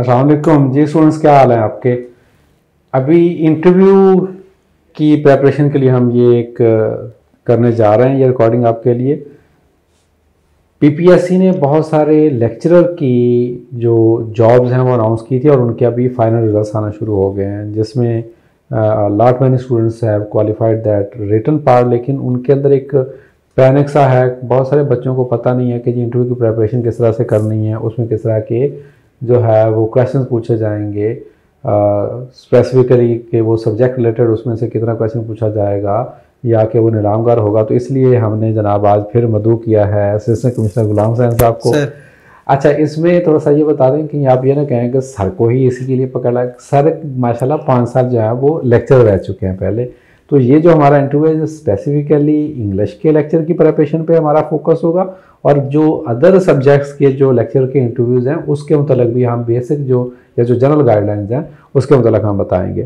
अस्सलाम वालेकुम जी स्टूडेंट्स, क्या हाल है आपके। अभी इंटरव्यू की प्रेपरेशन के लिए हम ये एक करने जा रहे हैं, ये रिकॉर्डिंग आपके लिए। पीपीएससी ने बहुत सारे लेक्चरर की जो जॉब्स हैं वो अनाउंस की थी और उनके अभी फाइनल रिजल्ट्स आना शुरू हो गए हैं, जिसमें lot many students have qualified that written part, लेकिन उनके अंदर एक पैनिक सा है। बहुत सारे बच्चों को पता नहीं है कि जी इंटरव्यू की प्रेपरेशन किस तरह से करनी है, उसमें किस तरह के जो है वो क्वेश्चन पूछे जाएंगे स्पेसिफिकली कि वो सब्जेक्ट रिलेटेड उसमें से कितना क्वेश्चन पूछा जाएगा या कि वो नीलामगार होगा। तो इसलिए हमने जनाब आज फिर मधु किया है असिस्टेंट कमिश्नर गुलाम हसन साहब को। अच्छा, इसमें थोड़ा सा ये बता दें कि आप ये ना कहें कि सर को ही इसी के लिए पकड़ा। सर माशाल्लाह 5 साल जो है वो लेक्चर रह चुके हैं पहले। तो ये जो हमारा इंटरव्यू है स्पेसिफिकली इंग्लिश के लेक्चर की प्रिपरेशन पे हमारा फोकस होगा और जो अदर सब्जेक्ट्स के जो लेक्चर के इंटरव्यूज़ हैं उसके मतलब भी हम बेसिक जो या जो जनरल गाइडलाइंस हैं उसके मतलब हम बताएंगे।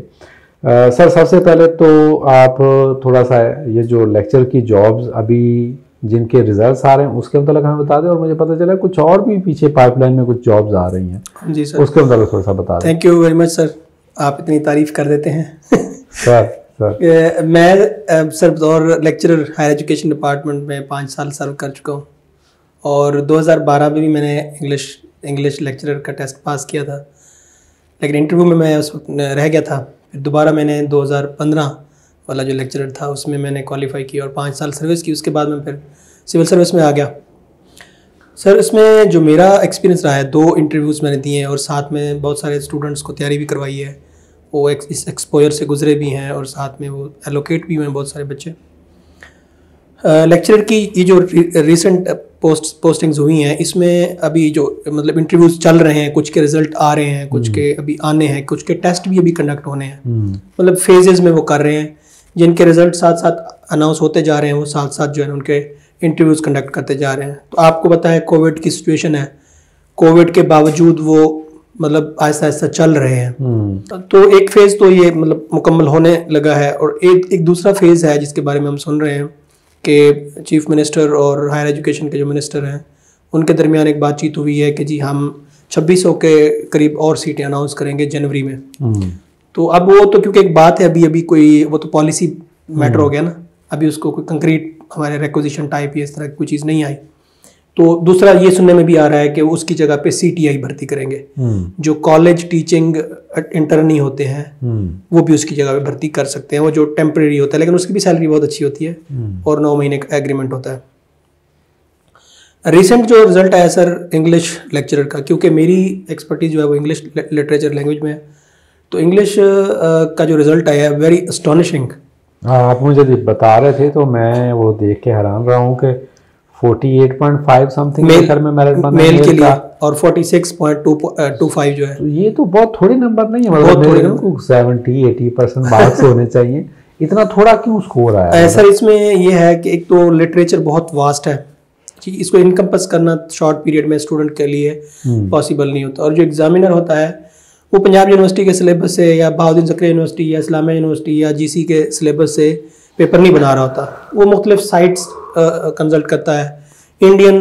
सर सबसे पहले तो आप थोड़ा सा ये जो लेक्चर की जॉब्स अभी जिनके रिजल्ट्स आ रहे हैं उसके मतलब हमें बता दें, और मुझे पता चला कुछ और भी पीछे पाइपलाइन में कुछ जॉब्स आ रही हैं। जी सर, उसके मतलब थोड़ा सा बता दें। Thank you very much sir, आप इतनी तारीफ़ कर देते हैं। सर मैं सर बतौर लेक्चरर हायर एजुकेशन डिपार्टमेंट में 5 साल सर्व कर चुका हूँ और 2012 में भी मैंने इंग्लिश लेक्चरर का टेस्ट पास किया था, लेकिन इंटरव्यू में मैं उस वक्त रह गया था। फिर दोबारा मैंने 2015 वाला जो लेक्चरर था उसमें मैंने क्वालिफाई किया और 5 साल सर्विस की। उसके बाद मैं फिर सिविल सर्विस में आ गया। सर इसमें जो मेरा एक्सपीरियंस रहा है, 2 इंटरव्यूज़ मैंने दिए हैं और साथ में बहुत सारे स्टूडेंट्स को तैयारी भी करवाई है। वो इस एक्सपोजर से गुजरे भी हैं और साथ में वो एलोकेट भी हुए हैं बहुत सारे बच्चे। लेक्चरर की ये जो रिसेंट पोस्टिंग्स हुई हैं इसमें अभी जो मतलब इंटरव्यूज चल रहे हैं, कुछ के रिजल्ट आ रहे हैं, कुछ के अभी आने हैं, कुछ के टेस्ट भी अभी कंडक्ट होने हैं, मतलब फेजेस में वो कर रहे हैं। जिनके रिजल्ट साथ साथ अनाउंस होते जा रहे हैं वो साथ साथ जो है उनके इंटरव्यूज़ कंडक्ट करते जा रहे हैं। तो आपको पता है कोविड की सिचुएशन है, कोविड के बावजूद वो मतलब आहिस्ता आहिस्ता चल रहे हैं। तो एक फेज़ तो ये मतलब मुकम्मल होने लगा है और एक दूसरा फेज़ है जिसके बारे में हम सुन रहे हैं कि चीफ मिनिस्टर और हायर एजुकेशन के जो मिनिस्टर हैं उनके दरमियान एक बातचीत हुई है कि जी हम 2600 के करीब और सीटें अनाउंस करेंगे जनवरी में। तो अब वो तो क्योंकि एक बात है, अभी अभी कोई वो तो पॉलिसी मैटर हो गया ना, अभी उसको कोई कंक्रीट हमारे रिक्विजिशन टाइप या इस तरह की कोई चीज़ नहीं आई। तो दूसरा ये सुनने में भी आ रहा है कि उसकी जगह पे CTI भर्ती करेंगे, जो कॉलेज टीचिंग इंटर्नी होते हैं वो भी उसकी जगह पे भर्ती कर सकते हैं। वो जो टेम्परेरी होता है, लेकिन उसकी भी सैलरी बहुत अच्छी होती है और 9 महीने का एग्रीमेंट होता है। रिसेंट जो रिजल्ट आया सर इंग्लिश लेक्चरर का, क्योंकि मेरी एक्सपर्टीज जो है वो इंग्लिश लिटरेचर लैंग्वेज में है, तो इंग्लिश का जो रिजल्ट आया है वेरी एस्टोनिशिंग। आप मुझे बता रहे थे तो मैं वो देख के हैरान रहा हूँ कि 48.5 समथिंग मेल के लिए और 46.25 जो है। तो ये तो बहुत थोड़े नंबर नहीं है, मतलब थोड़े को 70-80% मार्क्स होने चाहिए, इतना थोड़ा क्यों स्कोर आया है सर। इसमें ये है कि एक तो लिटरेचर बहुत वास्ट है, इसको इनकम्पस करना शॉर्ट पीरियड में स्टूडेंट के लिए पॉसिबल नहीं होता। और जो एग्जामिनर होता है वो पंजाब यूनिवर्सिटी के सिलेबस से या बाउद्दीन ज़करी यूनिवर्सिटी या इस्लामिया यूनिवर्सिटी या GCU के सिलेबस से पेपर नहीं बना रहा होता। वो मुख्तलिफ साइट्स कंसल्ट करता है, इंडियन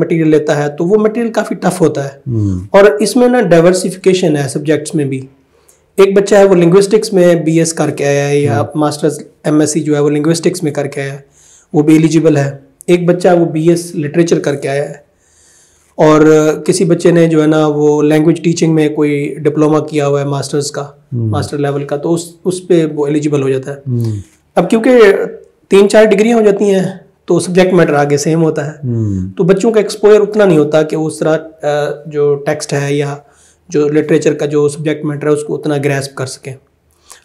मटेरियल लेता है, तो वो मटेरियल काफ़ी टफ होता है। और इसमें ना डाइवर्सिफिकेशन है सब्जेक्ट्स में भी। एक बच्चा है वो लिंग्विस्टिक्स में BS करके आया है या मास्टर्स MSc जो है वो लिंग्विस्टिक्स में करके आया है, वो भी एलिजिबल है। एक बच्चा वो BS लिटरेचर करके आया है और किसी बच्चे ने जो है ना वो लैंग्वेज टीचिंग में कोई डिप्लोमा किया हुआ है मास्टर्स का, मास्टर लेवल का, तो उस पर वो एलिजिबल हो जाता है। अब क्योंकि 3-4 डिग्रियाँ हो जाती हैं तो सब्जेक्ट मैटर आगे सेम होता है, तो बच्चों का एक्सपोजर उतना नहीं होता कि उस तरह जो टेक्स्ट है या जो लिटरेचर का जो सब्जेक्ट मैटर है उसको उतना ग्रैस्प कर सकें।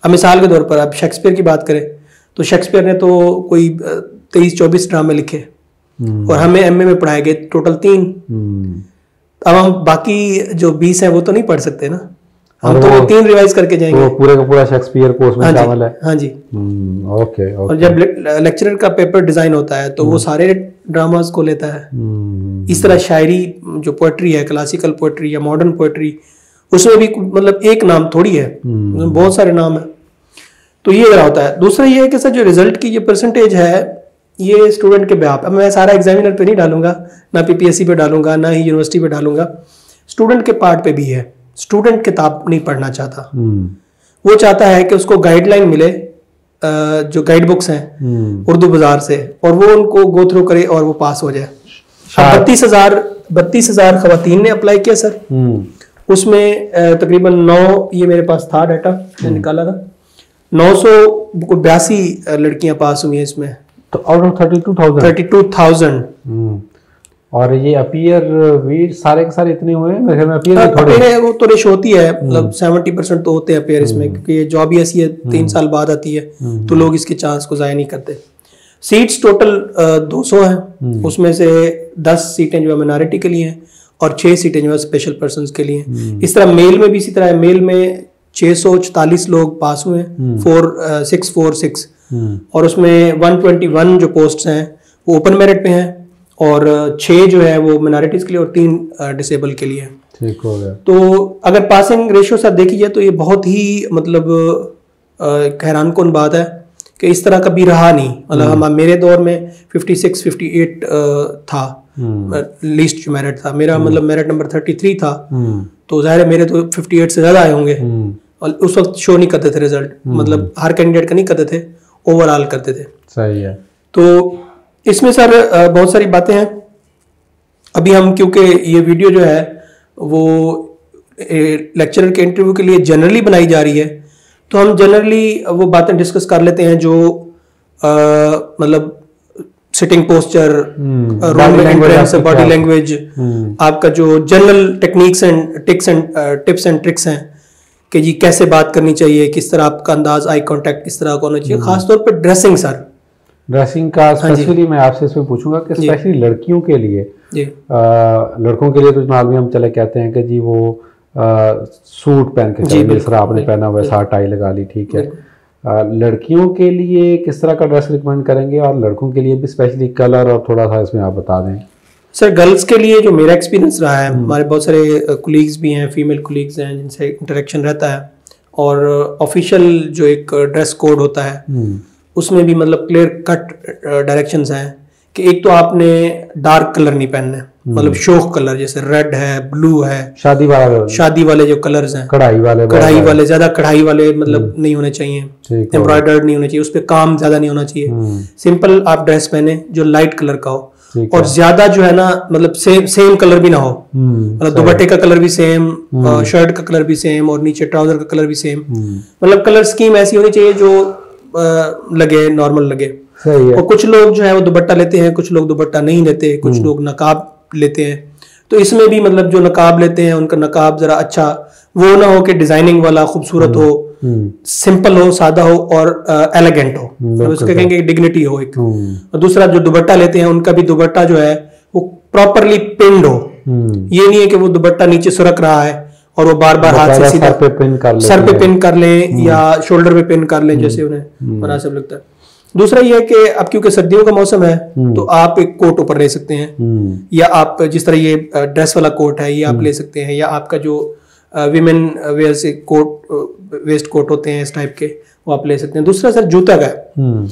अब मिसाल के तौर पर आप शेक्सपियर की बात करें तो शेक्सपियर ने तो कोई 23-24 ड्रामे लिखे और हमें MA में पढ़ाए गए टोटल 3। अब हम बाकी जो 20 हैं वो तो नहीं पढ़ सकते ना, हम तो 3 रिवाइज करके जाएंगे। वो पूरे का पूरा शेक्सपियर कोर्स में शामिल है। हाँ जी, ओके। और जब लेक्चरर का पेपर डिजाइन होता है तो वो सारे ड्रामास को लेता है। इस तरह शायरी जो पोएट्री है, क्लासिकल पोएट्री या मॉडर्न पोएट्री, उसमें भी मतलब एक नाम थोड़ी है, बहुत सारे नाम है। तो ये रहा होता है। दूसरा ये है कि सर जो रिजल्ट की ये परसेंटेज है ये स्टूडेंट के बेहाफ। अब मैं सारा एग्जामिनर पे नहीं डालूंगा, ना PPSC पे डालूंगा, ना ही यूनिवर्सिटी पे डालूंगा, स्टूडेंट के पार्ट पे भी है। स्टूडेंट किताब नहीं पढ़ना चाहता, वो चाहता है कि उसको गाइडलाइन मिले, जो गाइड बुक्स हैं उर्दू बाजार से, और वो उनको गो थ्रू करे और वो पास हो जाए। 32,000 खवातीन ने अप्लाई किया सर, उसमें तकरीबन 9, ये मेरे पास था डाटा मैंने निकाला था, 982 लड़कियां पास हुई हैं इसमें, तो आउट ऑफ 32,000। और ये अपीयर भी सारे के सारे इतने हुए हैं में अपीयर वो तो रेश होती है, मतलब 70% तो होते हैं अपीयर इसमें, क्योंकि ये जॉब ही ऐसी है 3 साल बाद आती है, तो लोग इसके चांस को ज़ाया नहीं करते। सीट्स टोटल 200 हैं, उसमें से 10 सीटें जो है माइनॉरिटी के लिए हैं और 6 सीटें जो है स्पेशल पर्संस के लिए हैं। इस तरह मेल में भी इसी तरह है, मेल में 644 लोग पास हुए हैं 4646, और उसमें 121 जो पोस्ट हैं वो ओपन मेरिट पे हैं और 6 जो है वो माइनॉरिटीज के लिए और 3 डिसेबल के लिए। ठीक हो गया। तो अगर पासिंग रेशियो साथ देखी जाए तो ये बहुत ही मतलब हैरान कौन बात है कि इस तरह कभी रहा नहीं, मतलब हम मेरे दौर में 56-58 था लीस्ट जो मेरिट था मेरा, मतलब मेरिट नंबर 33 था, तो जाहिर है मेरे तो 58 से ज़्यादा आए होंगे, और उस वक्त शो नहीं करते थे रिजल्ट, मतलब हर कैंडिडेट का नहीं करते थे, ओवरऑल करते थे। सही है। तो इसमें सर बहुत सारी बातें हैं। अभी हम क्योंकि ये वीडियो जो है वो लेक्चरर के इंटरव्यू के लिए जनरली बनाई जा रही है, तो हम जनरली वो बातें डिस्कस कर लेते हैं जो मतलब sitting posture, room entrance, body language, आपका जो general techniques and tips and tricks हैं कि जी कैसे बात करनी चाहिए, किस तरह आपका अंदाज, आई कॉन्टेक्ट किस तरह का होना चाहिए, खासतौर पर ड्रेसिंग सर, ड्रेसिंग का स्पेशली मैं आपसे इसमें पूछूंगा कि स्पेशली लड़कियों के लिए, लड़कों के लिए तो नॉर्मली हम चले कहते हैं कि जी वो सूट पहन के चले, जिस तरह आपने पहना वैसा टाई लगा ली, ठीक है, लड़कियों के लिए किस तरह का ड्रेस रिकमेंड करेंगे, और लड़कों के लिए भी स्पेशली कलर और थोड़ा सा इसमें आप बता दें। सर गर्ल्स के लिए जो मेरा एक्सपीरियंस रहा है, हमारे बहुत सारे कोलीग्स भी हैं, फीमेल कोलीग्स हैं जिनसे इंटरेक्शन रहता है, और ऑफिशियल जो एक ड्रेस कोड होता है उसमें भी मतलब क्लियर कट डायरेक्शंस हैं कि एक तो आपने डार्क कलर नहीं पहनने, मतलब शोक कलर जैसे रेड है, ब्लू है, शादी वाले जो कलर्स हैं, कढ़ाई वाले ज्यादा कढ़ाई वाले मतलब नहीं होने चाहिए, एम्ब्रॉयडर्ड नहीं होने चाहिए, उस पर काम ज्यादा नहीं होना चाहिए, सिंपल आप ड्रेस पहने जो लाइट कलर का हो, और ज्यादा जो है ना मतलब सेम कलर भी ना हो, मतलब दुपट्टे का कलर भी सेम, शर्ट का कलर भी सेम, और नीचे ट्राउजर का कलर भी सेम, मतलब कलर स्कीम ऐसी होनी चाहिए जो लगे नॉर्मल लगे। सही है। और कुछ लोग जो है वो दुपट्टा लेते हैं, कुछ लोग दुपट्टा नहीं लेते, कुछ लोग नकाब लेते हैं, तो इसमें भी मतलब जो नकाब लेते हैं उनका नकाब जरा अच्छा, वो ना हो कि डिजाइनिंग वाला खूबसूरत हो, सिंपल हो, सादा हो और एलिगेंट हो, तो उसके कहेंगे डिग्निटी हो एक। और दूसरा जो दुपट्टा लेते हैं उनका भी दुपट्टा जो है वो प्रॉपरली पिंड हो, ये नहीं है कि वो दुपट्टा नीचे सुरक रहा है और वो बार बार हाथ से सीधा सर पे पिन कर लें या शोल्डर पे पिन कर लें, जैसे उन्हें मुनासिब लगता है। दूसरा ये है कि अब क्योंकि सर्दियों का मौसम है तो आप एक कोट ऊपर ले सकते हैं, या आप जिस तरह ये ड्रेस वाला कोट है ये आप ले सकते हैं, या आपका जो विमेन वेयर से कोट, वेस्ट कोट होते हैं इस टाइप के, वो आप ले सकते हैं। दूसरा सर जूता का है,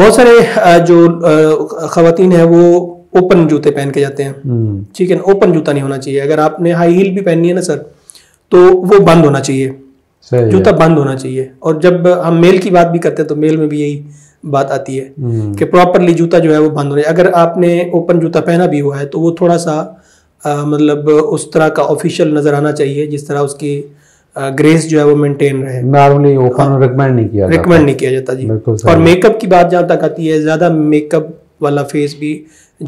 बहुत सारे जो खवातीन है वो ओपन जूते पहन के जाते हैं, ठीक है, ओपन जूता नहीं होना चाहिए। अगर आपने हाई हील भी पहननी है ना सर तो वो बंद होना चाहिए, जूता बंद होना चाहिए। और जब हम मेल की बात भी करते हैं तो मेल में भी यही बात आती है कि प्रॉपरली जूता जो है वो बंद होना चाहिए। अगर आपने ओपन जूता पहना भी हुआ है तो वो थोड़ा सा मतलब उस तरह का ऑफिशियल नजर आना चाहिए, जिस तरह उसकी ग्रेस जो है वो मेंटेन रहे। नॉर्मली ओपन रिकमेंड नहीं किया जाता जी। और मेकअप की बात जहाँ तक आती है, ज्यादा मेकअप वाला फेस भी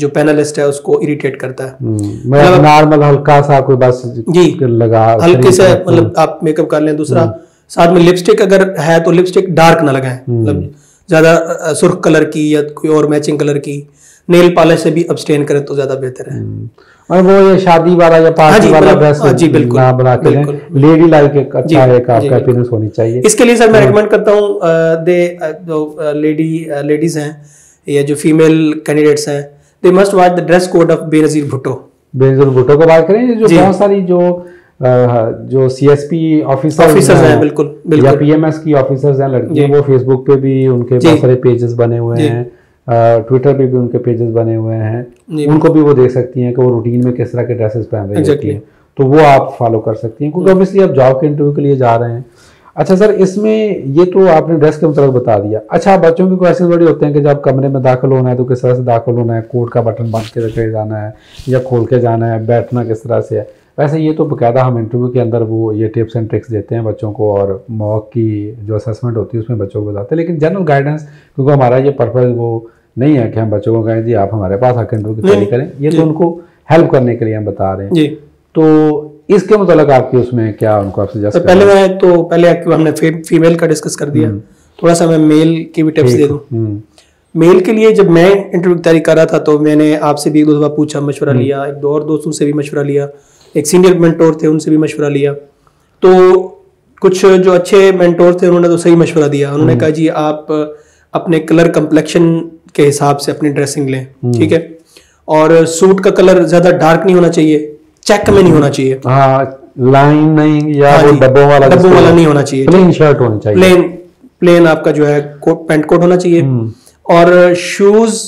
जो पैनलिस्ट है उसको इरिटेट करता है। मैं नॉर्मल हल्का सा कोई बस जी लगा हल्के से मतलब आप मेकअप कर लें। दूसरा साथ में लिपस्टिक अगर है तो लिपस्टिक डार्क ना लगाएं, मतलब ज्यादा सुर्ख कलर की या कोई और मैचिंग कलर की। नेल पॉलिश से भी अब्सटेन करें तो ज्यादा बेहतर है। और वो ये शादी वाला या पार्टी वाला ड्रेस जी बिल्कुल ना बना के लेडी लाइक एक अच्छा एक आपका अपीयरेंस होनी चाहिए। इसके लिए सर मैं रिकमेंड करता हूँ दे जो लेडीज हैं या जो फीमेल कैंडिडेट्स हैं they must watch the dress code of Benazir Bhutto को बात करें। जो बहुत सारी जो सीएसपी ऑफिसर्स हैं बिल्कुल या पीएमएस की ऑफिसर्स हैं लड़कियां, वो फेसबुक पे भी उनके बहुत सारे पेजेस बने हुए हैं, ट्विटर पे भी उनके पेजेस बने हुए हैं, उनको भी वो देख सकती हैं कि वो रूटीन में किस तरह के ड्रेसेस पहन रही होती हैं। तो वो आप फॉलो कर सकती हैं, क्योंकि ऑब्वियसली आप जॉब के इंटरव्यू के लिए जा रहे हैं। अच्छा सर, इसमें ये तो आपने ड्रेस के मतलब बता दिया। अच्छा, बच्चों के क्वेश्चन बड़े होते हैं कि जब कमरे में दाखिल होना है तो किस तरह से दाखिल होना है, कोट का बटन बांध के रखे जाना है या खोल के जाना है, बैठना किस तरह से है। वैसे ये तो बकायदा हम इंटरव्यू के अंदर वो ये टिप्स एंड ट्रिक्स देते हैं बच्चों को, और मॉक की जो असेसमेंट होती है उसमें बच्चों को बताते हैं। लेकिन जनरल गाइडेंस, क्योंकि हमारा ये पर्पज़ वो नहीं है कि हम बच्चों को कहें जी आप हमारे पास आकर इंटरव्यू की तैयारी करें, ये तो उनको हेल्प करने के लिए हम बता रहे हैं। तो इसके मतलब आपकी उसमें क्या उनको आपसे जैसे पहले मैं तो पहले हमने फीमेल का डिस्कस कर दिया, थोड़ा सा मैं मेल की भी टिप्स दे दूँ। मेल के लिए जब मैं इंटरव्यू की तैयारी कर रहा था तो मैंने आपसे भी एक दो बार पूछा, मशवरा लिया, एक दो और दोस्तों से भी मशवरा लिया, एक सीनियर मेंटोर थे उनसे भी मशवरा लिया। तो कुछ जो अच्छे मेंटोर थे उन्होंने तो सही मशवरा दिया, उन्होंने कहा जी आप अपने कलर कंप्लेक्शन के हिसाब से अपनी ड्रेसिंग लें, ठीक है, और सूट का कलर ज़्यादा डार्क नहीं होना चाहिए, चेक में नहीं होना चाहिए, लाइन नहीं या वो डब्बों वाला नहीं होना चाहिए, प्लेन शर्ट होनी चाहिए, प्लेन आपका जो है पैंट कोट होना चाहिए, और शूज़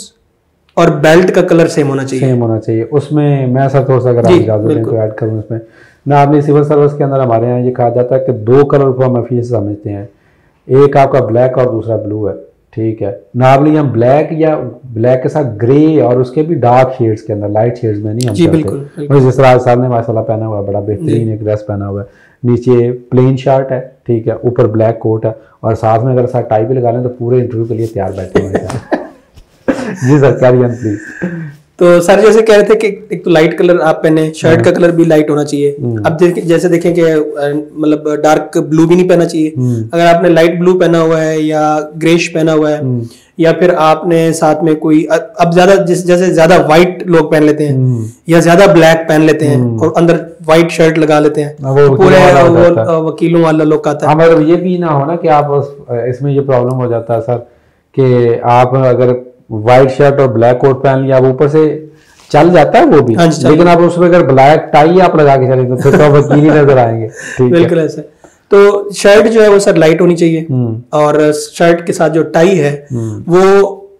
और बेल्ट का कलर सेम होना चाहिए। उसमें मैं सर थोड़ा सा अगर आपको ऐड करूँ इसमें ना, आपने सिविल सर्विस के अंदर हमारे यहाँ ये कहा जाता है कि दो कलर को हम अफीस समझते हैं, एक आपका ब्लैक और दूसरा ब्लू है, ठीक है। नॉर्मली हम ब्लैक या ब्लैक के साथ ग्रे और उसके भी डार्क शेड्स के अंदर, लाइट शेड्स में नहीं हम करते। जिस तरह साहब ने माशाल्लाह पहना हुआ है, बड़ा बेहतरीन एक ड्रेस पहना हुआ है, नीचे प्लेन शर्ट है, ठीक है, ऊपर ब्लैक कोट है, और साथ में अगर साथ टाई भी लगा लें तो पूरे इंटरव्यू के लिए तैयार बैठे हुए जी सर, कैरियन प्लीज। तो सर जैसे कह रहे थे कि एक तो लाइट कलर आप पहने, शर्ट का कलर भी लाइट होना चाहिए। अब जैसे देखें कि मतलब डार्क ब्लू भी नहीं पहना चाहिए, अगर आपने लाइट ब्लू पहना हुआ है या ग्रेश पहना हुआ है, या फिर आपने साथ में कोई अब ज्यादा जैसे ज्यादा व्हाइट लोग पहन लेते हैं या ज्यादा ब्लैक पहन लेते हैं और अंदर व्हाइट शर्ट लगा लेते हैं, पूरे वकीलों वाला लोग का था। मतलब ये भी ना हो ना कि आप इसमें ये प्रॉब्लम हो जाता है सर कि आप अगर व्हाइट शर्ट और ब्लैक कोट पहन लिया, वो ऊपर से चल जाता है वो भी, लेकिन आप उसमें अगर ब्लैक टाई आप लगा के चलेंगे तो फिर तो वकील नजर आएंगे, बिल्कुल ऐसे। तो शर्ट जो है वो सर लाइट होनी चाहिए, और शर्ट के साथ जो टाई है वो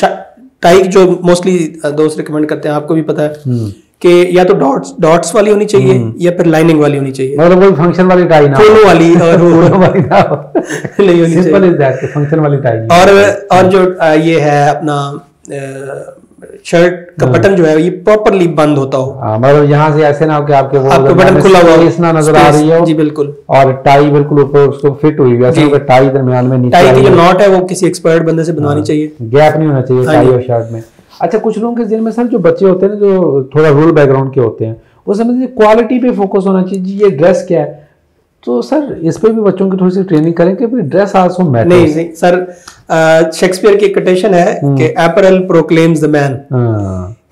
टाई जो मोस्टली दोस्त रिकमेंड करते हैं, आपको भी पता है कि या तो डॉट्स वाली होनी चाहिए या फिर लाइनिंग वाली होनी चाहिए, मतलब कोई फंक्शन वाली टाई ना हो, वाली और नहीं होनी सिंपल इज दैट, फंक्शन वाली टाई। और जो ये है अपना शर्ट का बटन जो है ये प्रॉपरली बंद होता हो, मतलब यहाँ से ऐसे ना हो कि आपके बटन खुला हुआ हो, इसना नजर आ रही हो, जी बिल्कुल, और टाई बिल्कुल ऊपर उसको फिट हुई है, टाई दरमियान में टाई की जो नॉट है वो किसी एक्सपर्ट बंदे से बनवानी चाहिए, गैप नहीं होना चाहिए टाई और शर्ट में। अच्छा, कुछ लोगों के दिल में सर जो बच्चे होते हैं जो थोड़ा रूरल बैकग्राउंड के होते हैं वो समझते हैं क्वालिटी पे फोकस होना चाहिए, जी ये ड्रेस क्या है, तो सर इस पे भी बच्चों की थोड़ी सी ट्रेनिंग करें कि ड्रेस आल्सो मैटर्स। नहीं सर, शेक्सपियर की कोटेशन है कि एपरल प्रोक्लेम्स द मैन,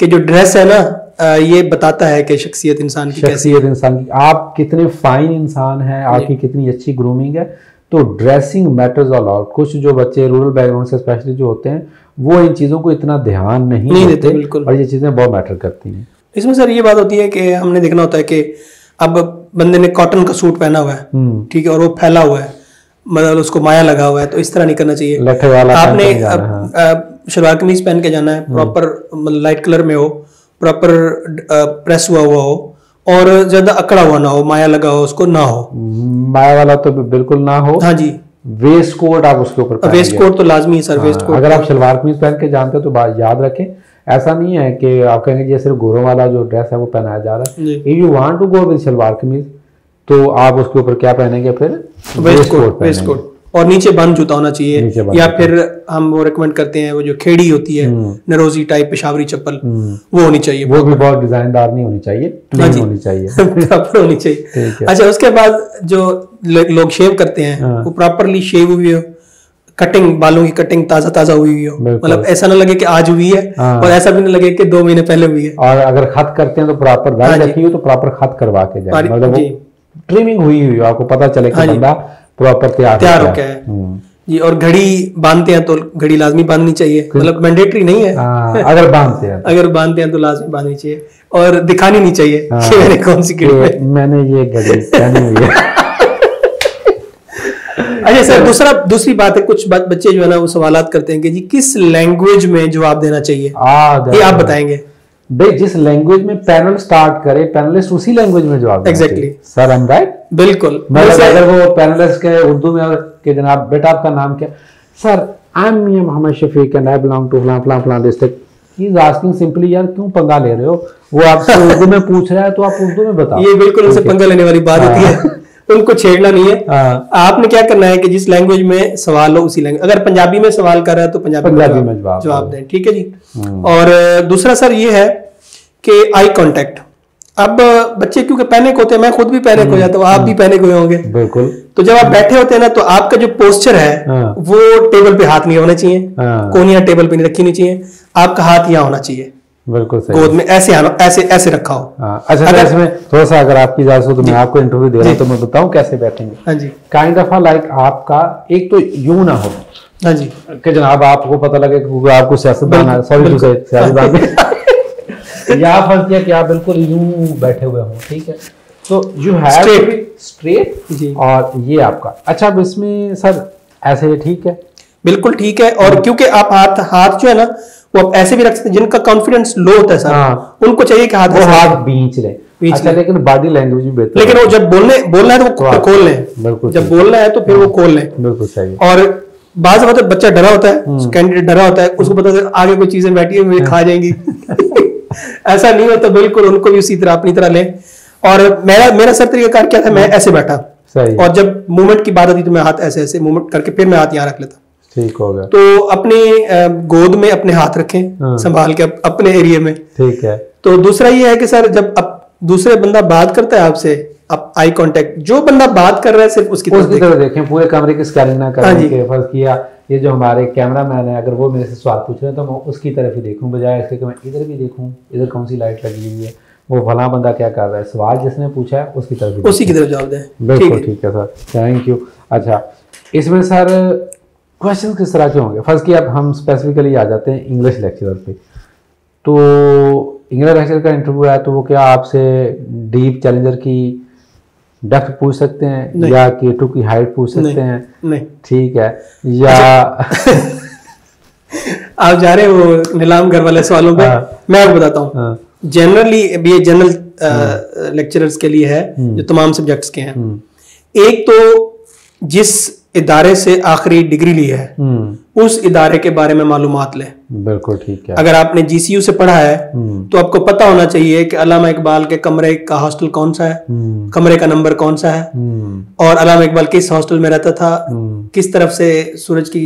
कि जो ड्रेस है ना ये बताता है कि शख्सियत इंसान की आप कितने फाइन इंसान हैं, आपकी कितनी अच्छी ग्रूमिंग है, तो ड्रेसिंग मैटर्स अ लॉट। कुछ जो बच्चे रूरल बैकग्राउंड से स्पेशली जो होते हैं वो इन चीज़ों को इतना ध्यान नहीं देते, बिल्कुल, और ये चीज़ें बहुत मैटर करती हैं। इसमें सर ये बात होती है कि हमने देखना होता है कि अब बंदे ने कॉटन का सूट पहना हुआ है, ठीक है, और वो फैला हुआ है, मतलब उसको माया लगा हुआ है, तो इस तरह नहीं करना चाहिए। आपने शलवार कमीज पहन के जाना है, प्रॉपर लाइट कलर में हो, प्रॉपर प्रेस हुआ हो और ज्यादा अकड़ा हुआ ना हो, माया लगा हो उसको ना हो, माया वाला तो बिल्कुल ना हो। हाँ जी, वेस्ट कोट आप उसके ऊपर, वेस्ट कोट तो लाजमी है सर। वेस्ट कोट अगर आप शलवार कमीज पहन के जानते हो तो बात याद रखें, ऐसा नहीं है कि आप कहेंगे जैसे गोरों वाला जो ड्रेस है वो पहनाया जा रहा है। If you want to go with shalwar kameez तो आप उसके ऊपर क्या पहनेंगे, फिर वेस्ट कोट और नीचे बंद जूता होना चाहिए, या फिर हम वो रिकमेंड करते हैं वो जो खेड़ी होती है, नरोजी टाइप पेशावरी चप्पल, वो होनी चाहिए, वो भी बहुत डिजाइनदार नहीं होनी चाहिए, प्लेन होनी चाहिए, प्रॉपर होनी चाहिए। अच्छा, उसके बाद जो लोग शेव करते हैं वो प्रॉपरली शेव हुई हो, कटिंग, बालों की कटिंग ताजा हुई हो, मतलब ऐसा ना लगे कि आज हुई है और ऐसा भी ना लगे कि 2 महीने पहले हुई है। और अगर खत करते हैं तो प्रॉपर दाढ़ी रखी हो तो प्रॉपर खत करवा के जाए, मतलब ट्रिमिंग हुई हो, आपको पता चले कि बंदा प्रॉपर तैयार हो क्या है जी। और घड़ी बांधते हैं तो घड़ी लाजमी बांधनी चाहिए, मतलब मैंडेटरी नहीं है, अगर बांधते हैं तो लाजमी बांधनी चाहिए, और दिखानी नहीं चाहिए कि मैंने कौन सी घड़ी है, मैंने ये घड़ी पहनी हुई है। अच्छा सर, दूसरी बात है, कुछ बच्चे जो है ना वो सवाल करते हैं कि जी किस लैंग्वेज में जवाब देना चाहिए, ये आप बताएंगे। भाई जिस लैंग्वेज में पैनल स्टार्ट करे पैनलिस्ट उसी लैंग्वेज में जवाब exactly sir I am right बिल्कुल मतलब अगर वो पैनलिस्ट के उर्दू में और के जनाब बेटा आपका नाम क्या सर आई एम एम हमेश Shafiq and I belong to फलां फलां फलां district he is asking simply यार क्यों पंगा ले रहे हो वो आपसे उर्दू में पूछ रहा है तो आप उर्दू में बताओ ये बिल्कुल उनसे पंगा लेने वाली बात होती है उनको छेड़ना नहीं है आपने क्या करना है कि जिस लैंग्वेज में सवाल हो उसी लैंग्वेज अगर पंजाबी में सवाल कर रहा है तो पंजाबी में जवाब दें ठीक है जी। और दूसरा सर ये है कि आई कांटेक्ट अब बच्चे क्योंकि पैनिक होते हैं मैं खुद भी पैनिक हो जाता हूँ आप भी पैनिक हुए होंगे बिल्कुल तो जब आप बैठे होते हैं ना तो आपका जो पोस्चर है वो टेबल पे हाथ नहीं होना चाहिए कोनियां टेबल पे नहीं रखी नहीं चाहिए आपका हाथ यहाँ होना चाहिए बिल्कुल सही गोद में ऐसे ऐसे ऐसे रखा हो अच्छा अगर इसमें थोड़ा सा अगर आपकी इजाजत हो तो मैं आपको इंटरव्यू दे रहा हूँ तो मैं बताऊं कैसे बैठेंगे हाँ जी काइंड ऑफ लाइक आपका एक तो यूं ना हो हाँ जी कि जनाब आपको पता लगे आपको सियासतदान सॉरी सियासतदान या फर्ज है कि आप बिल्कुल यूं बैठे हुए हो ठीक है तो यू हैव स्ट्रेट और ये आपका अच्छा अब इसमें सर ऐसे ठीक है बिल्कुल ठीक है और क्योंकि आप हाथ जो है ना वो आप ऐसे भी रख सकते हैं जिनका कॉन्फिडेंस लो होता है सर हाँ। उनको चाहिए कि हाथ बीच रहे अच्छा लेकिन बॉडी लैंग्वेज भी बेहतर लेकिन वो जब बोलना है तो वो खोल लें जब बोलना है तो फिर वो खोल लें बिल्कुल सही और बाद में बच्चा डरा होता है कैंडिडेट डरा होता है उसको पता है आगे कोई चीजें बैठी है मुझे खा जाएंगी ऐसा नहीं होता बिल्कुल उनको भी उसी तरह अपनी तरह लें और मेरा सर तरीकाकार क्या था मैं ऐसे बैठा और जब मूवमेंट की बात आती तो मैं हाथ ऐसे ऐसे मूवमेंट करके फिर मैं हाथ यहाँ रख लेता ठीक हो गया। तो अपने गोद में अपने हाथ रखें संभाल के अपने एरिया में ठीक है। तो दूसरा ये है कि सर जब दूसरे बंदा बात करता है आपसे आप आई कांटेक्ट जो बंदा बात कर रहा है सिर्फ उसकी तरफ देखें पूरे कमरे की स्कैनिंग ना करें फर्ज किया ये जो हमारे कैमरामैन है अगर वो मेरे से सवाल पूछ रहे हैं तो मैं उसकी तरफ ही देखूं बजाय इसके कि मैं इधर भी देखूँ इधर कौन सी लाइट लगी हुई है वो भला बंदा क्या कर रहा है सवाल जिसने पूछा है उसी की तरफ जवाब दें बिल्कुल ठीक है सर थैंक यू। अच्छा इसमें सर क्वेश्चन किस तरह के होंगे फर्स्ट कि अब हम स्पेसिफिकली आ जाते हैं इंग्लिश लेक्चरर पे तो इंग्लिश लेक्चर का इंटरव्यू है तो वो क्या आपसे डीप चैलेंजर की डेप्थ पूछ सकते हैं या K2 की हाइट पूछ सकते हैं ठीक है या आप जा रहे हो नीलाम घर वाले सवालों पे मैं आपको बताता हूँ जनरली ये जनरल लेक्चरर्स के लिए है जो तमाम सब्जेक्ट्स के हैं एक तो जिस इदारे से आखिरी डिग्री ली है उस इदारे के बारे में मालूमात लें बिल्कुल ठीक है। अगर आपने GCU से पढ़ा है तो आपको पता होना चाहिए कि अल्लामा इकबाल के कमरे का हॉस्टल कौन सा है कमरे का नंबर कौन सा है और अल्लामा इकबाल किस हॉस्टल में रहता था किस तरफ से सूरज की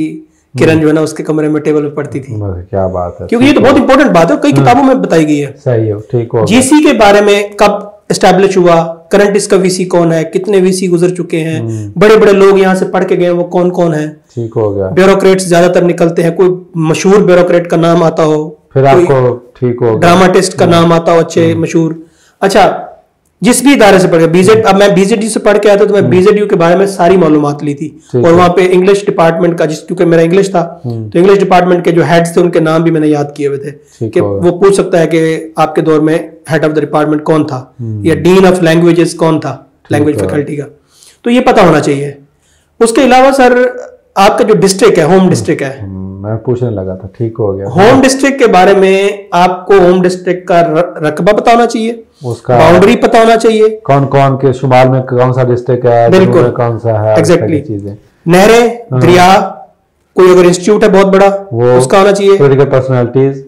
किरण जो है ना उसके कमरे में टेबल पे पड़ती थी क्या बात है क्योंकि ये तो बहुत इंपॉर्टेंट बात है कई किताबों में बताई गई है सही है ठीक है। GC के बारे में कब एस्टैब्लिश हुआ करंट इसका वीसी कौन है कितने वीसी गुजर चुके हैं बड़े बड़े लोग यहाँ से पढ़ के गए वो कौन कौन है ठीक हो गया। ब्यूरोक्रेट्स ज्यादातर निकलते हैं कोई मशहूर ब्यूरोक्रेट का नाम आता हो फिर आपको ठीक हो ड्रामाटिस्ट का नाम आता हो अच्छे मशहूर अच्छा जिस भी इदारे से पढ़ गया अब मैं BZDU से पढ़ के आया था तो मैं BZDU के बारे में सारी मालूमात ली थी और वहाँ पे इंग्लिश डिपार्टमेंट का जिस क्योंकि मेरा इंग्लिश था तो इंग्लिश डिपार्टमेंट के जो हेड्स थे उनके नाम भी मैंने याद किए हुए थे कि वो पूछ सकता है कि आपके दौर में हेड ऑफ द डिपार्टमेंट कौन था या डीन ऑफ लैंग्वेजेस कौन था लैंग्वेज फैकल्टी का तो ये पता होना चाहिए। उसके अलावा सर आपका जो डिस्ट्रिक्ट है होम डिस्ट्रिक्ट है मैं पूछने लगा था ठीक हो गया होम डिस्ट्रिक्ट के बारे में आपको होम डिस्ट्रिक्ट का रकबा पता होना चाहिए उसका बाउंड्री पता होना चाहिए कौन कौन के शुमाल में कौन सा डिस्ट्रिक्ट है बिल्कुल कौन सा है एग्जैक्टली चीजें नहरें दरिया कोई अगर इंस्टीट्यूट है बहुत बड़ा वो उसका होना चाहिए पॉलिटिकल पर्सनालिटीज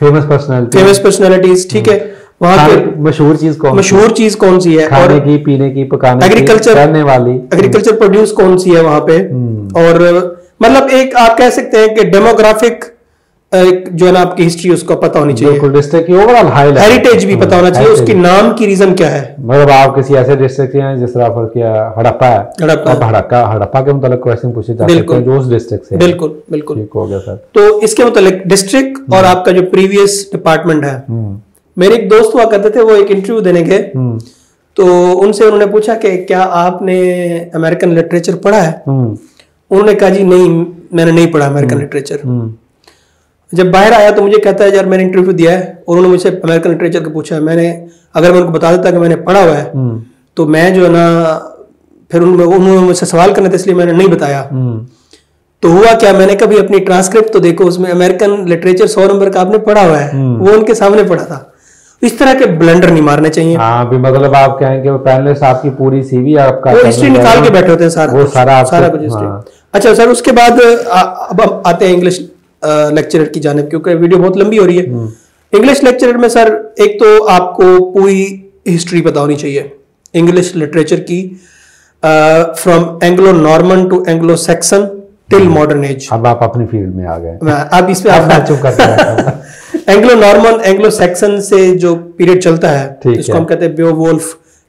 फेमस पर्सनालिटीज ठीक है वहाँ की मशहूर चीज कौन सी है खाने की पीने की पकाने एग्रीकल्चर प्रोड्यूस कौन सी है वहाँ पे और मतलब एक आप कह सकते हैं कि डेमोग्राफिक जो है ना आपकी हिस्ट्री उसको पता होनी चाहिए बिल्कुल डिस्ट्रिक्ट की ओवरऑल हाईलाइट हेरिटेज भी पता होना चाहिए उसकी नाम की रीजन क्या है मतलब आप किसी ऐसे डिस्ट्रिक्ट के हैं जिस तरह पर क्या हड़प्पा के मुताबिक क्वेश्चन पूछे जाते हैं जो उस डिस्ट्रिक्ट से बिल्कुल बिल्कुल ठीक हो गया सर। तो इसके मुताबिक डिस्ट्रिक्ट और आपका जो प्रीवियस डिपार्टमेंट है मेरे एक दोस्त हुआ करते थे वो एक इंटरव्यू देने गए तो उनसे उन्होंने पूछा कि क्या आपने अमेरिकन लिटरेचर पढ़ा है उन्होंने कहा जी नहीं मैंने नहीं पढ़ा अमेरिकन लिटरेचर। जब बाहर आया तो मुझे कहता है यार मैंने इंटरव्यू दिया है और उन्होंने मुझसे अमेरिकन लिटरेचर का पूछा है अगर मैं उनको बता देता कि मैंने पढ़ा हुआ है तो मैं जो है ना फिर उन्होंने मुझसे सवाल करना था इसलिए मैंने नहीं बताया तो हुआ क्या मैंने कभी अपनी ट्रांसक्रिप्ट तो देखो उसमें अमेरिकन लिटरेचर 100 नंबर का आपने पढ़ा हुआ है वो उनके सामने पढ़ा था इस तरह के ब्लंडर नहीं मारने चाहिए। हाँ, भी मतलब आप कहेंगे वो पहले से आपकी पूरी सीवी आपका वो हिस्ट्री निकाल के बैठे होते हैं सारा, वो सारा कुछ हिस्ट्री। अच्छा सर, उसके बाद अब आते हैं इंग्लिश लेक्चरर की जानिब, क्योंकि वीडियो बहुत लंबी हो रही है। इंग्लिश लेक्चरर में सर एक तो आपको पूरी हिस्ट्री पता होनी चाहिए इंग्लिश लिटरेचर की, from Anglo Norman to Anglo Saxon till modern age. अब आप अपनी फील्ड में आ गए, अब इसमें आप चुप। एंग्लो नॉर्मन एंग्लो सैक्सन से जो पीरियड चलता है इसको हम कहते हैं बेओवुल्फ,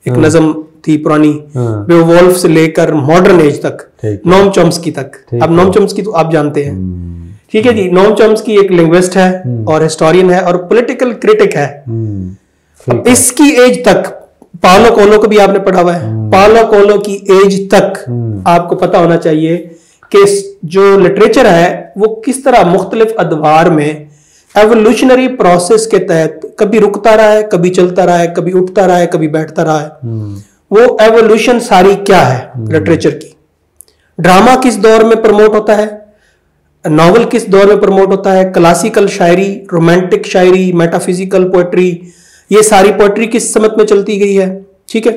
एक नज़म थी पुरानी, बेओवुल्फ से लेकर मॉडर्न एज तक, नोम चॉम्स्की तक। अब नोम चॉम्स्की तो आप जानते हैं, ठीक है जी। नोम चॉम्स्की एक लिंग्विस्ट है और हिस्टोरियन है और पॉलिटिकल क्रिटिक है। इसकी एज तक पाउलो कोएलो को भी आपने पढ़ा हुआ है, पाउलो कोएलो की एज तक आपको पता होना चाहिए कि जो लिटरेचर है वो किस तरह मुख्तलिफ अदवार में एवोल्यूशनरी प्रोसेस के तहत कभी रुकता रहा है, कभी चलता रहा है, कभी उठता रहा है, कभी बैठता रहा है। वो एवोल्यूशन सारी क्या है लिटरेचर की। ड्रामा किस दौर में प्रमोट होता है, नॉवल किस दौर में प्रमोट होता है, क्लासिकल शायरी, रोमांटिक शायरी, मेटाफिजिकल पोएट्री, ये सारी पोएट्री किस समत में चलती गई है, ठीक है।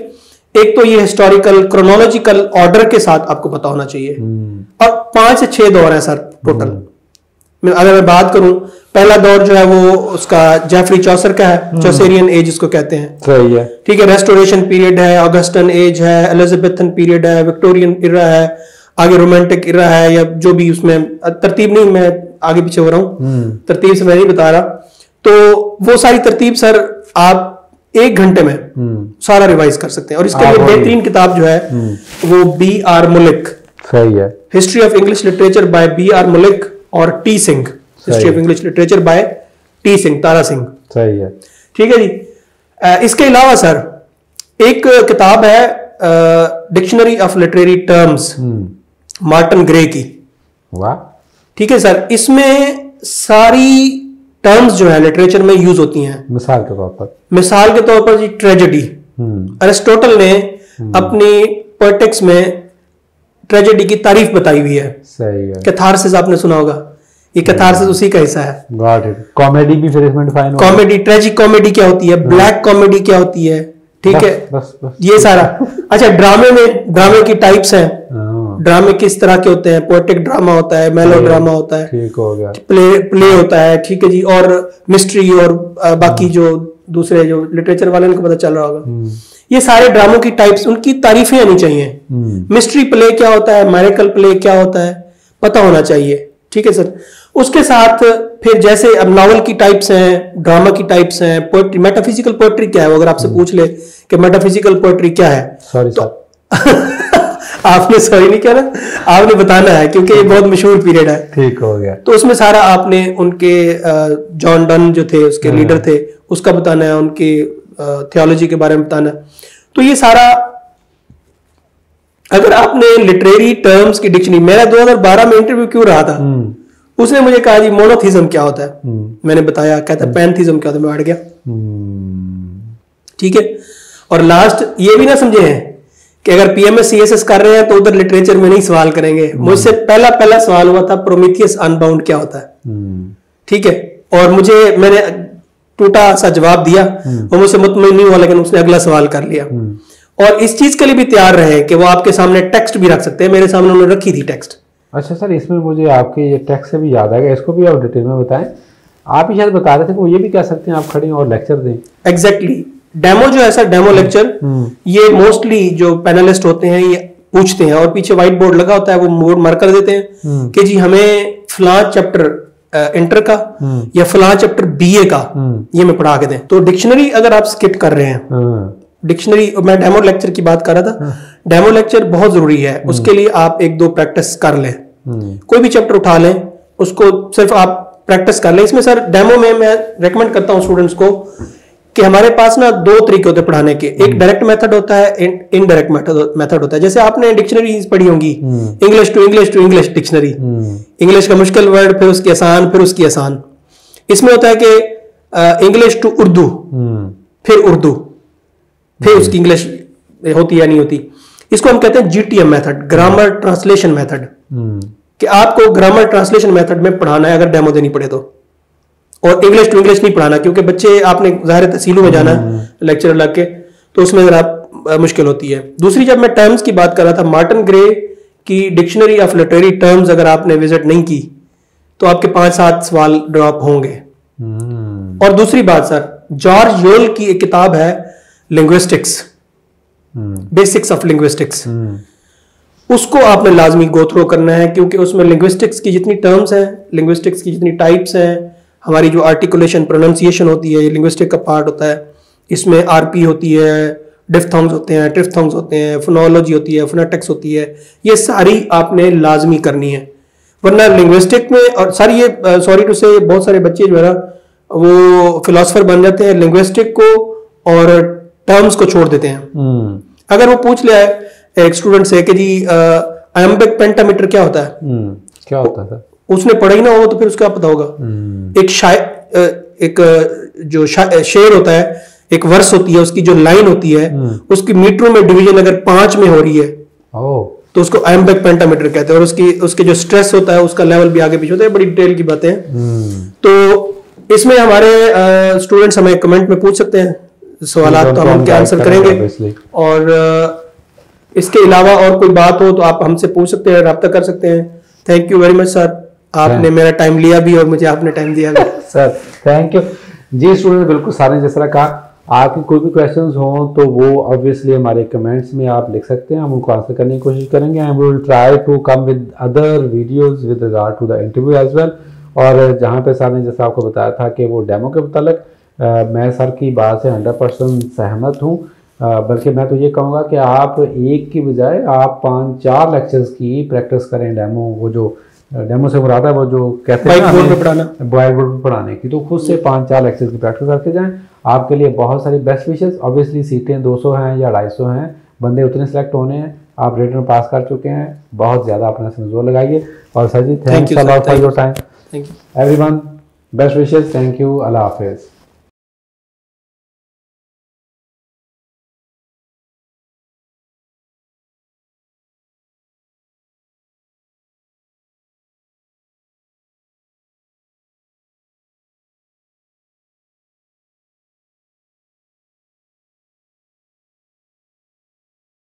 एक तो ये हिस्टोरिकल क्रोनोलॉजिकल ऑर्डर के साथ आपको पता होना चाहिए। और 5 से 6 दौर है सर टोटल। अगर मैं बात करूं, पहला दौर जो है वो उसका जेफरी चौसर का है, चौसेरियन एज इसको कहते हैं, सही है, ठीक है। रेस्टोरेशन पीरियड है, ऑगस्टन एज है, एलिजाबेथन पीरियड है, विक्टोरियन इरा है, आगे रोमांटिक इरा है, या जो भी उसमें तरतीब, नहीं मैं आगे पीछे हो रहा हूँ, तरतीब से मैं नहीं बता रहा। तो वो सारी तरतीब सर आप 1 घंटे में सारा रिवाइज कर सकते हैं। और इसके लिए बेहतरीन किताब जो है वो B.R. मुल्क, सही है, history of English literature by B.R. Mulk और T Singh, history of English literature by T Singh, Tara Singh, सही है, ठीक है जी। इसके अलावा सर एक किताब है dictionary of literary terms, Martin Gray की, वाह, ठीक है सर। इसमें सारी टर्म्स जो है लिटरेचर में यूज होती हैं। मिसाल के तौर पर जी ट्रेजेडी, अरिस्टोटल ने अपनी पॉलिटिक्स में ट्रेजेडी की तारीफ बताई हुई है, सही है। कैथार्सिस आपने सुना होगा, ये कैथार्सिस उसी का हिस्सा है। Got it. कॉमेडी भी फिर इसमें डिफाइन होगा, कॉमेडी, ट्रेजिक कॉमेडी क्या होती है, ब्लैक कॉमेडी क्या होती है, ठीक है, बस, ये सारा। अच्छा, ड्रामे की टाइप्स हैं, ड्रामे किस तरह के होते हैं, पोएटिक ड्रामा होता है, मेलो ड्रामा होता है, ठीक हो गया, प्ले होता है, ठीक है जी, और मिस्ट्री और बाकी जो दूसरे जो लिटरेचर वाले उनको पता चल रहा होगा। ये सारे ड्रामों की टाइप्स, उनकी तारीफें आनी चाहिए। मिस्ट्री प्ले क्या होता है, मैरिकल प्ले क्या होता है, पता होना चाहिए, ठीक है सर। उसके साथ फिर जैसे अब नॉवल की टाइप्स हैं, ड्रामा की टाइप्स हैं, पोएट्री, मेटाफिजिकल पोएट्री क्या है, अगर आपसे पूछ ले कि मेटाफिजिकल पोएट्री क्या है, सॉरी तो आपने सॉरी नहीं किया ना, आपने बताना है, क्योंकि ये बहुत मशहूर पीरियड है, ठीक हो गया। तो उसमें सारा आपने उनके जॉन डन जो थे उसके लीडर थे उसका बताना है, उनके थियोलॉजी के बारे में बताना है। तो ये सारा अगर आपने लिटरेरी टर्म्स की डिक्शनरी, मेरा 2012 में इंटरव्यू क्यों रहा था, उसने मुझे कहा जी मोनोथिज्म क्या होता है, मैंने बताया, कहता पैनथिज्म क्या होता है, मैं अड़ गया, ठीक है। और लास्ट ये भी ना समझे हैं कि अगर पीएमएस सीएसएस कर रहे हैं तो उधर लिटरेचर में नहीं सवाल करेंगे। मुझसे पहला सवाल हुआ था प्रोमीथियस अनबाउंड क्या होता है, ठीक है, और मैंने टूटा सा जवाब दिया, वो मुझसे मुतमिन नहीं हुआ, लेकिन उसने अगला सवाल कर लिया। और इस चीज के लिए भी तैयार रहे कि वो आपके सामने टेक्स्ट भी रख सकते हैं, मेरे सामने उन्होंने रखी थी टेक्स्ट। अच्छा सर, इसमें मुझे आपके ये टेक्स्ट से भी याद आएगा, इसको भी आप डिटेल में बताएं। आप ही शायद बता रहे थे कि वो ये भी कह सकते हैं आप खड़े और लेक्चर दें। एग्जैक्टली, डेमो जो है सर, डेमो लेक्चर, ये मोस्टली जो पैनलिस्ट होते हैं ये पूछते हैं, और पीछे व्हाइट बोर्ड लगा होता है, वो बोर्ड मार्क कर देते हैं कि जी हमें फलां चैप्टर इंटर का या फलां चैप्टर BA का ये मैं पढ़ा के दें। तो डिक्शनरी अगर आप स्किप कर रहे हैं, डिक्शनरी, मैं डेमो लेक्चर की बात कर रहा था, डेमो लेक्चर बहुत जरूरी है। उसके लिए आप 1-2 प्रैक्टिस कर लें, कोई भी चैप्टर उठा लें, उसको सिर्फ आप प्रैक्टिस कर लें। इसमें सर डेमो में मैं रेकमेंड करता हूं स्टूडेंट्स को कि हमारे पास ना 2 तरीके होते हैं पढ़ाने के, एक डायरेक्ट मेथड होता है, इनडायरेक्ट मेथड होता है। जैसे आपने डिक्शनरीज पढ़ी होंगी, English to English dictionary, English का मुश्किल वर्ड, फिर उसकी आसान, फिर उसकी आसान। इसमें होता है कि इंग्लिश टू उर्दू, फिर उर्दू, फिर उसकी इंग्लिश होती या नहीं होती। इसको हम कहते हैं GTM method, grammar translation method, कि आपको ग्रामर ट्रांसलेशन मेथड में पढ़ाना है अगर डेमो देनी पड़े तो। और इंग्लिश टू इंग्लिश नहीं पढ़ाना, क्योंकि बच्चे आपने ज़ाहिर तहसीलों में जाना लेक्चर लग के, तो उसमें ज़रा मुश्किल होती है। दूसरी, जब मैं टर्म्स की बात कर रहा था, मार्टिन ग्रे की डिक्शनरी ऑफ लिटरेरी टर्म्स अगर आपने विजिट नहीं की तो आपके 5-7 सवाल ड्रॉप होंगे। और दूसरी बात सर, जॉर्ज यूल की एक किताब है लिंग्विस्टिक्स, बेसिक्स ऑफ लिंग्विस्टिक्स, उसको आपने लाजमी गो थ्रो करना है, क्योंकि उसमें लिंग्विस्टिक्स की जितनी टर्म्स हैं, लिंग्विस्टिक्स की जितनी टाइप्स हैं, हमारी जो आर्टिकुलेशन प्रोनाउंसिएशन होती है, ये लिंग्विस्टिक का पार्ट होता है। इसमें आरपी होती है, डिफ्थॉन्ग्स होते हैं, ट्रिफ्थॉन्ग्स होते हैं, फोनोलॉजी होती है, फोनेटिक्स होती है, ये सारी आपने लाजमी करनी है, वरना लिंग्विस्टिक में। और सर ये सॉरी टू से बहुत सारे बच्चे जो है ना वो फिलोसफर बन जाते हैं, लिंग्विस्टिक को और टर्म्स को छोड़ देते हैं। अगर वो पूछ ले एक स्टूडेंट से कि जी आयम्बिक पेंटामीटर क्या होता है, क्या होता है, उसने पढ़ा ही ना हो तो फिर उसका पता होगा। एक जो शेर होता है, एक वर्स होती है, उसकी जो लाइन होती है, उसकी मीटरों में डिवीजन अगर 5 में हो रही है तो उसको आयम्बिक पेंटामीटर कहते हैं। और उसकी उसके जो स्ट्रेस होता है, उसका लेवल भी आगे पीछे होता है, बड़ी डिटेल की बातें। तो इसमें हमारे स्टूडेंट्स हमें कमेंट में पूछ सकते हैं सवाल, तो हम उनके आंसर करेंगे। और इसके अलावा और कोई बात हो तो आप हमसे पूछ सकते हैं, रब्ता कर सकते हैं। Thank you very much sir, आपने मेरा टाइम लिया भी और मुझे आपने टाइम दिया भी। Sir thank you ji. Student बिल्कुल सारे जैसा कहा, आपके कोई भी क्वेश्चंस हों तो वो ऑब्वियसली हमारे कमेंट्स में आप लिख सकते हैं, हम उनको आंसर करने की कोशिश करेंगे। I will try to come with other videos with regard to the interview as well. और जहाँ पे सर ने जैसा आपको बताया था कि वो डेमो के मुतालिक, मैं सर की बात से 100% सहमत हूँ। बल्कि मैं तो ये कहूँगा कि आप एक की बजाय आप 5-4 लेक्चर्स की प्रैक्टिस करें डेमो, वो जो डेमो से मुरादा वो जो कहते हैं व्हाइट बोर्ड पे पढ़ाना, व्हाइट बोर्ड पे पढ़ाने की, तो खुद से 5-4 लेक्चर्स की प्रैक्टिस करके जाएं। आपके लिए बहुत सारी बेस्ट विशेस। ऑब्वियसली सीटें 200 हैं या 250 हैं, बंदे उतने सेलेक्ट होने हैं। आप रिटर्न पास कर चुके हैं, बहुत ज़्यादा अपना इसमें जोर लगाइए। और sir ji thank you for your time, every one best wishes, thank you, अल्लाह हाफिज़।